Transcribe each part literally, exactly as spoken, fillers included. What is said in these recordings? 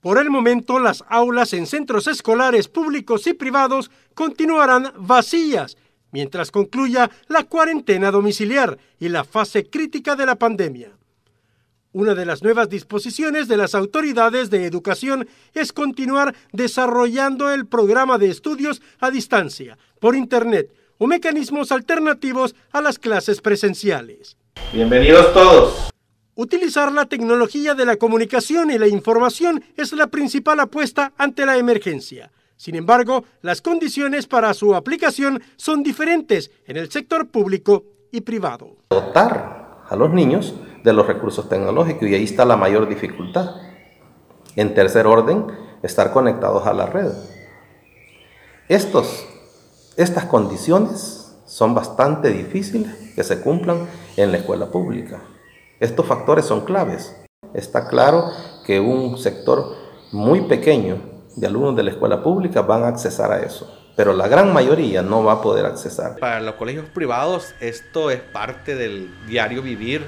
Por el momento, las aulas en centros escolares públicos y privados continuarán vacías, mientras concluya la cuarentena domiciliar y la fase crítica de la pandemia. Una de las nuevas disposiciones de las autoridades de educación es continuar desarrollando el programa de estudios a distancia, por Internet, o mecanismos alternativos a las clases presenciales. Bienvenidos todos. Utilizar la tecnología de la comunicación y la información es la principal apuesta ante la emergencia. Sin embargo, las condiciones para su aplicación son diferentes en el sector público y privado. Dotar a los niños de los recursos tecnológicos, y ahí está la mayor dificultad. En tercer orden, estar conectados a la red. Estos Estas condiciones son bastante difíciles que se cumplan en la escuela pública. Estos factores son claves. Está claro que un sector muy pequeño de alumnos de la escuela pública van a accesar a eso, pero la gran mayoría no va a poder accesar. Para los colegios privados esto es parte del diario vivir,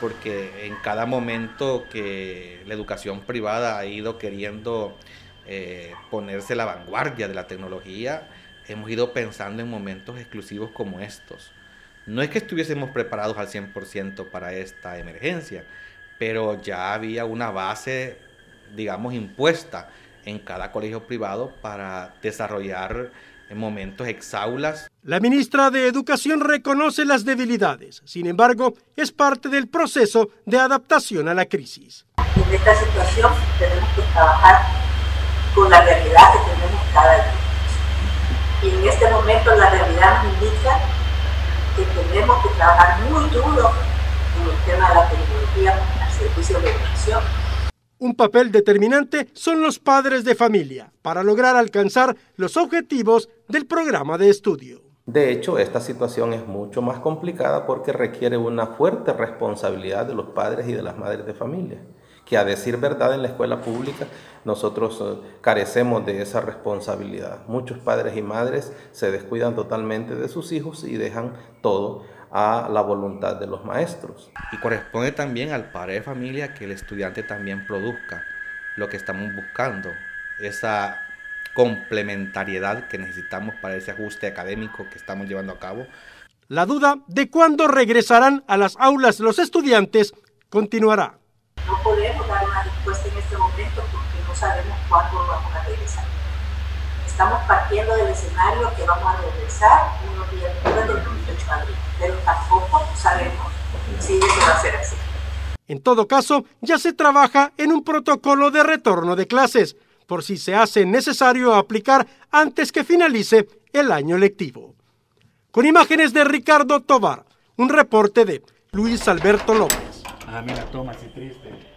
porque en cada momento que la educación privada ha ido queriendo eh, ponerse la vanguardia de la tecnología, hemos ido pensando en momentos exclusivos como estos. No es que estuviésemos preparados al cien por ciento para esta emergencia, pero ya había una base, digamos, impuesta en cada colegio privado para desarrollar momentos exaulas. La ministra de Educación reconoce las debilidades, sin embargo, es parte del proceso de adaptación a la crisis. En esta situación tenemos que trabajar con la realidad que tenemos cada día. Y en este momento la realidad nos indica que tenemos que trabajar muy duro en el tema de la tecnología al servicio de la educación. Un papel determinante son los padres de familia para lograr alcanzar los objetivos del programa de estudio. De hecho, esta situación es mucho más complicada porque requiere una fuerte responsabilidad de los padres y de las madres de familia, que a decir verdad en la escuela pública nosotros carecemos de esa responsabilidad. Muchos padres y madres se descuidan totalmente de sus hijos y dejan todo a la voluntad de los maestros. Y corresponde también al padre de familia que el estudiante también produzca lo que estamos buscando, esa complementariedad que necesitamos para ese ajuste académico que estamos llevando a cabo. La duda de cuándo regresarán a las aulas los estudiantes continuará. No podemos dar una respuesta en este momento porque no sabemos cuándo vamos a regresar. Estamos partiendo del escenario que vamos a regresar unos días después del veintiocho de abril, pero tampoco sabemos si eso va a ser así. En todo caso, ya se trabaja en un protocolo de retorno de clases, por si se hace necesario aplicar antes que finalice el año lectivo. Con imágenes de Ricardo Tobar, un reporte de Luis Alberto López. Ah, mira, toma, si triste.